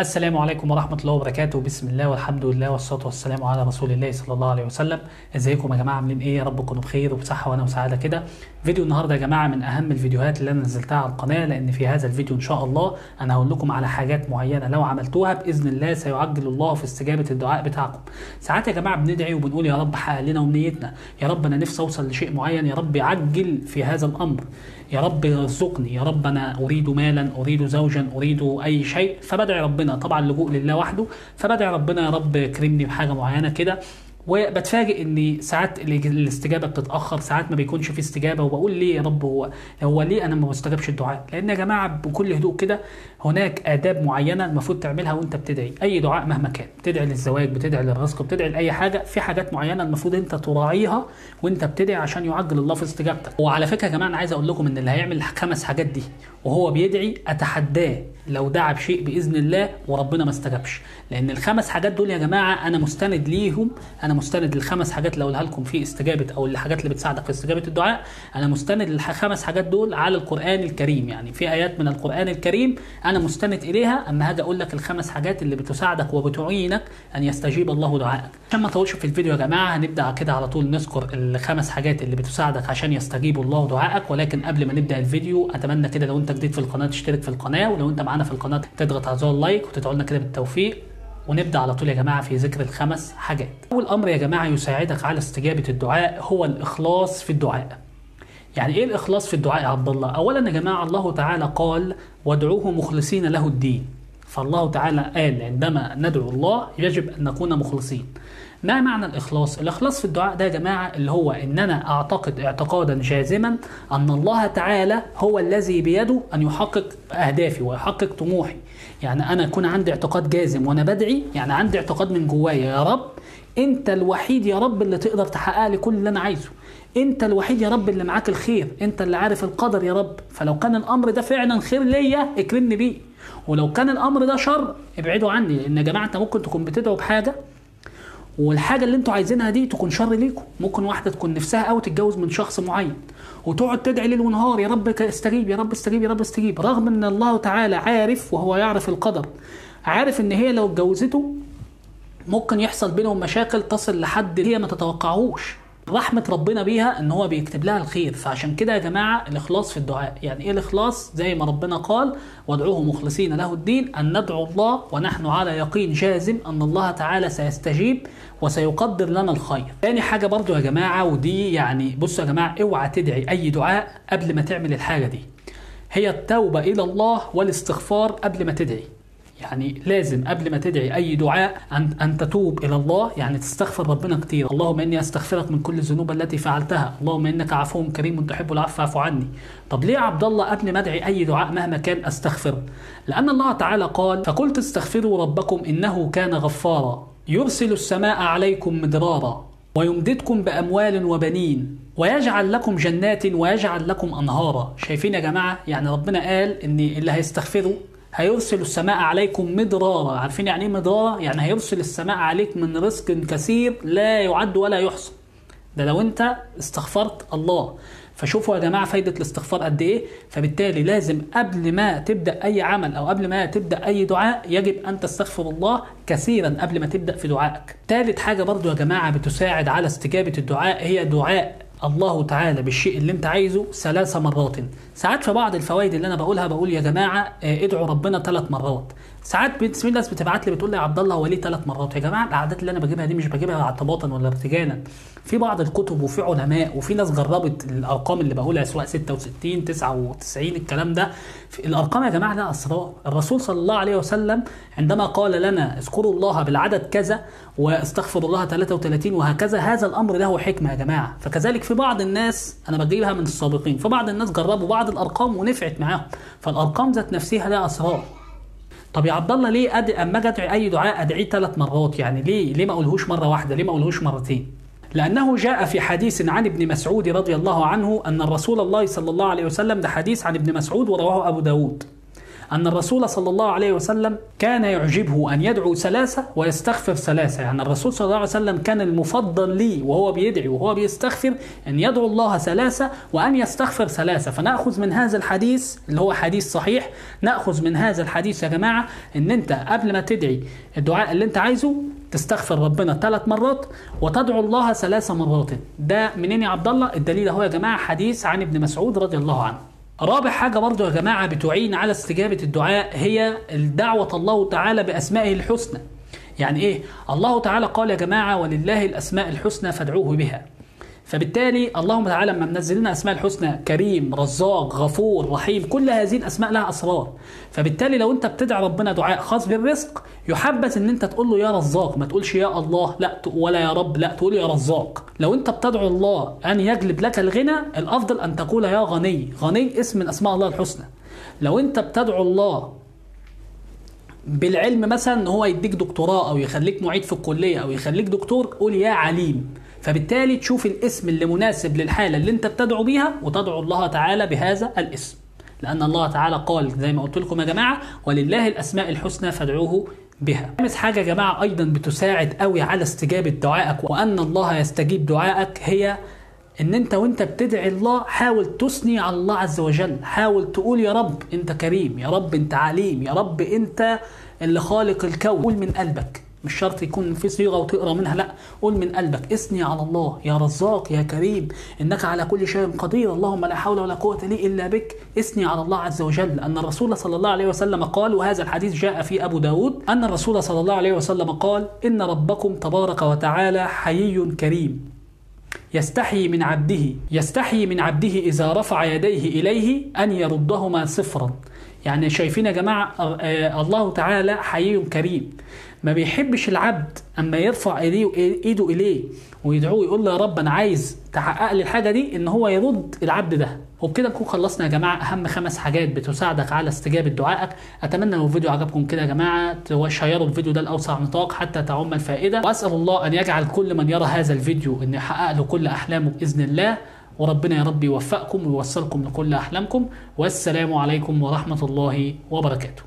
السلام عليكم ورحمة الله وبركاته. بسم الله والحمد لله والصلاة والسلام على رسول الله صلى الله عليه وسلم. ازيكم يا جماعة، عاملين ايه؟ يا رب تكونوا بخير وبصحة وانا وسعادة كده. فيديو النهاردة يا جماعة من اهم الفيديوهات اللي انا نزلتها على القناة، لان في هذا الفيديو ان شاء الله انا هقول لكم على حاجات معينة لو عملتوها بإذن الله سيعجل الله في استجابة الدعاء بتاعكم. ساعات يا جماعة بندعي وبنقول يا رب حقق لنا امنيتنا، يا رب انا نفسي اوصل لشيء معين، يا رب عجل في هذا الامر، يا رب ارزقني، يا رب انا اريد مالا، اريد زوجا، اريد اي شيء، فبدعي ربنا، طبعا اللجوء لله وحده، فبدعي ربنا يا رب اكرمني بحاجه معينه كده، وبتفاجئ ان ساعات الاستجابه بتتاخر، ساعات ما بيكونش في استجابه، وبقول ليه يا رب هو ليه انا ما بستجابش الدعاء؟ لان يا جماعه بكل هدوء كده هناك اداب معينه المفروض تعملها وانت بتدعي، اي دعاء مهما كان، بتدعي للزواج، بتدعي للرزق، بتدعي لاي حاجه، في حاجات معينه المفروض انت تراعيها وانت بتدعي عشان يعجل الله في استجابتك. وعلى فكره يا جماعه انا عايز اقول لكم ان اللي هيعمل الخمس حاجات دي وهو بيدعي اتحداه لو دعا بشيء باذن الله وربنا ما استجابش، لان الخمس حاجات دول يا جماعه انا مستند ليهم، انا مستند للخمس حاجات اللي هقولها لكم في استجابه او الحاجات اللي بتساعدك في استجابه الدعاء، انا مستند للخمس حاجات دول على القران الكريم، يعني في ايات من القران الكريم انا مستند اليها، اما هاجي اقول لك الخمس حاجات اللي بتساعدك وبتعينك ان يستجيب الله دعائك. عشان ما نطولش في الفيديو يا جماعه هنبدا كده على طول نذكر الخمس حاجات اللي بتساعدك عشان يستجيب الله دعائك، ولكن قبل ما نبدا الفيديو اتمنى كده لو انت جديد في القناه تشترك في القناه، ولو انت معانا في القناه تضغط على زر اللايك وتدعوا لنا كده بالتوفيق. ونبدأ على طول يا جماعة في ذكر الخمس حاجات. أول أمر يا جماعة يساعدك على استجابة الدعاء هو الإخلاص في الدعاء. يعني إيه الإخلاص في الدعاء يا عبد الله؟ أولا يا جماعة الله تعالى قال وادعوه مخلصين له الدين، فالله تعالى قال عندما ندعو الله يجب أن نكون مخلصين. ما معنى الإخلاص؟ الإخلاص في الدعاء ده يا جماعة اللي هو إن أنا أعتقد اعتقادا جازما أن الله تعالى هو الذي بيده أن يحقق أهدافي ويحقق طموحي، يعني أنا يكون عندي اعتقاد جازم وأنا بدعي، يعني عندي اعتقاد من جوايا يا رب أنت الوحيد يا رب اللي تقدر تحقق لي كل اللي أنا عايزه، أنت الوحيد يا رب اللي معاك الخير، أنت اللي عارف القدر يا رب، فلو كان الأمر ده فعلا خير ليا اكرمني بيه، ولو كان الأمر ده شر ابعدوا عني، لأن يا جماعة أنت ممكن تكون بتدعوا بحاجة والحاجه اللي انتوا عايزينها دي تكون شر ليكم، ممكن واحده تكون نفسها قوي تتجوز من شخص معين وتقعد تدعي ليل ونهار يا رب استجيب يا رب استجيب يا رب استجيب، رغم ان الله تعالى عارف وهو يعرف القدر، عارف ان هي لو اتجوزته ممكن يحصل بينهم مشاكل تصل لحد هي ما تتوقعهوش، رحمه ربنا بيها ان هو بيكتب لها الخير. فعشان كده يا جماعه الاخلاص في الدعاء، يعني ايه الاخلاص؟ زي ما ربنا قال وادعوه مخلصين له الدين، ان ندعو الله ونحن على يقين جازم ان الله تعالى سيستجيب وسيقدر لنا الخير. تاني حاجه برضو يا جماعه، ودي يعني بصوا يا جماعه اوعى تدعي اي دعاء قبل ما تعمل الحاجه دي، هي التوبه الى الله والاستغفار قبل ما تدعي، يعني لازم قبل ما تدعي اي دعاء ان تتوب الى الله، يعني تستغفر ربنا كتير، اللهم اني استغفرك من كل الذنوب التي فعلتها، اللهم انك عفو كريم تحب العفو فاعف عني. طب ليه يا عبد الله قبل ما ادعي اي دعاء مهما كان استغفر؟ لان الله تعالى قال فقلت استغفروا ربكم انه كان غفارا يرسل السماء عليكم مدرارا ويمددكم باموال وبنين ويجعل لكم جنات ويجعل لكم انهارا. شايفين يا جماعه، يعني ربنا قال ان اللي هيستغفروا هيرسل السماء عليكم مدرارا. عارفين يعني ايه مدرارا؟ يعني هيرسل السماء عليك من رزق كثير لا يعد ولا يحصى، ده لو انت استغفرت الله. فشوفوا يا جماعه فايده الاستغفار قد ايه، فبالتالي لازم قبل ما تبدا اي عمل او قبل ما تبدا اي دعاء يجب ان تستغفر الله كثيرا قبل ما تبدا في دعائك. ثالث حاجه برضو يا جماعه بتساعد على استجابه الدعاء هي دعاء الله تعالى بالشيء اللي انت عايزه 3 مرات. ساعات في بعض الفوائد اللي انا بقولها بقول يا جماعه ادعوا ربنا 3 مرات، ساعات الناس بتبعت لي بتقول لي يا عبد الله هو ليه 3 مرات؟ يا جماعه العادات اللي انا بجيبها دي مش بجيبها اعتباطا ولا ارتجالا، في بعض الكتب وفي علماء وفي ناس جربت الارقام اللي بقولها سواء 66 99 الكلام ده، الارقام يا جماعه لها اسرار. الرسول صلى الله عليه وسلم عندما قال لنا اذكروا الله بالعدد كذا واستغفروا الله 33 وهكذا، هذا الامر له حكمه يا جماعه. فكذلك في بعض الناس انا بجيبها من السابقين، في بعض الناس جربوا بعض الارقام ونفعت معاهم، فالارقام ذات نفسها لها اسرار. طب يا عبد الله ليه اما اجي ادعي اي دعاء ادعيه 3 مرات؟ يعني ليه ما اقولهوش مره واحده؟ ليه ما اقولهوش مرتين؟ لأنه جاء في حديث عن ابن مسعود رضي الله عنه أن رسول الله صلى الله عليه وسلم، ده حديث عن ابن مسعود ورواه أبو داود، أن الرسول صلى الله عليه وسلم كان يعجبه أن يدعو ثلاثة ويستغفر ثلاثة. يعني الرسول صلى الله عليه وسلم كان المفضل لي وهو بيدعو وهو بيستغفر أن يدعو الله ثلاثة وأن يستغفر ثلاثة. فنأخذ من هذا الحديث اللي هو حديث صحيح، نأخذ من هذا الحديث يا جماعة أن أنت قبل ما تدعي الدعاء اللي أنت عايزه تستغفر ربنا 3 مرات وتدعو الله 3 مرات. ده منين يا عبد الله؟ الدليل اهو يا جماعه حديث عن ابن مسعود رضي الله عنه. رابع حاجه برضو يا جماعه بتعين على استجابه الدعاء هي الدعوه الله تعالى باسمائه الحسنى. يعني ايه؟ الله تعالى قال يا جماعه ولله الاسماء الحسنى فادعوه بها. فبالتالي اللهم تعالى لما منزل لنا اسماء الحسنى كريم، رزاق، غفور، رحيم، كل هذه الاسماء لها اسرار. فبالتالي لو انت بتدعي ربنا دعاء خاص بالرزق يحبذ ان انت تقول له يا رزاق، ما تقولش يا الله لا ولا يا رب، لا تقول يا رزاق. لو انت بتدعو الله ان يجلب لك الغنى الافضل ان تقول يا غني، غني اسم من اسماء الله الحسنى. لو انت بتدعو الله بالعلم مثلا ان هو يديك دكتوراه او يخليك معيد في الكليه او يخليك دكتور، قول يا عليم. فبالتالي تشوف الاسم اللي مناسب للحالة اللي انت بتدعو بيها وتدعو الله تعالى بهذا الاسم، لأن الله تعالى قال زي ما قلت لكم يا جماعة ولله الأسماء الحسنى فادعوه بها. خامس حاجة يا جماعة أيضا بتساعد قوي على استجابة دعائك وأن الله يستجيب دعائك هي ان انت وانت بتدعي الله حاول تثني على الله عز وجل، حاول تقول يا رب انت كريم، يا رب انت عليم، يا رب انت اللي خالق الكون. قول من قلبك، مش شرط يكون في صيغه وتقرا منها، لا قول من قلبك، اثني على الله يا رزاق يا كريم انك على كل شيء قدير، اللهم لا حول ولا قوه لي الا بك. اثني على الله عز وجل. ان الرسول صلى الله عليه وسلم قال، وهذا الحديث جاء في ابو داود، ان الرسول صلى الله عليه وسلم قال ان ربكم تبارك وتعالى حيي كريم يستحيي من عبده اذا رفع يديه اليه ان يردهما صفرا. يعني شايفين يا جماعه الله تعالى حيي كريم، ما بيحبش العبد اما يرفع ايده اليه ويدعوه يقول له يا رب انا عايز تحقق لي الحاجه دي، ان هو يرد العبد ده. وبكده نكون خلصنا يا جماعه اهم 5 حاجات بتساعدك على استجابه دعائك. اتمنى لو الفيديو عجبكم كده يا جماعه تشيروا الفيديو ده لاوسع نطاق حتى تعم الفائده، واسال الله ان يجعل كل من يرى هذا الفيديو ان يحقق له كل احلامه باذن الله. وربنا يا رب يوفقكم ويوصلكم لكل احلامكم، والسلام عليكم ورحمه الله وبركاته.